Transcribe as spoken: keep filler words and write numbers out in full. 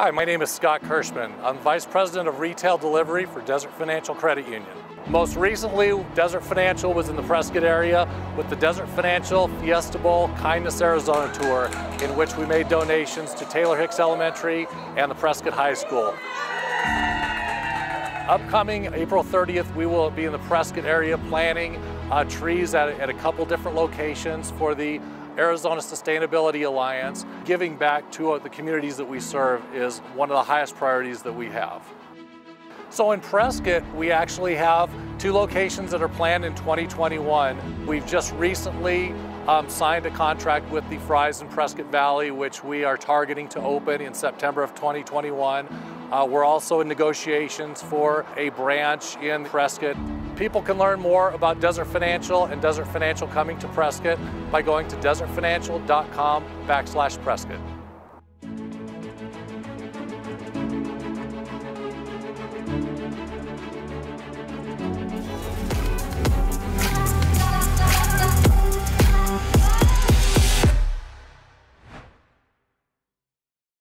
Hi, my name is Scott Kirschman. I'm Vice President of Retail Delivery for Desert Financial Credit Union. Most recently, Desert Financial was in the Prescott area with the Desert Financial Fiesta Bowl Kindness Arizona Tour, in which we made donations to Taylor Hicks Elementary and the Prescott High School. Upcoming April thirtieth, we will be in the Prescott area planting uh, trees at, at a couple different locations for the Arizona Sustainability Alliance. Giving back to uh, the communities that we serve is one of the highest priorities that we have. So in Prescott, we actually have two locations that are planned in twenty twenty-one. We've just recently um, signed a contract with the Fry's in Prescott Valley, which we are targeting to open in September of twenty twenty-one. Uh, we're also in negotiations for a branch in Prescott. People can learn more about Desert Financial and Desert Financial coming to Prescott by going to desert financial dot com backslash Prescott.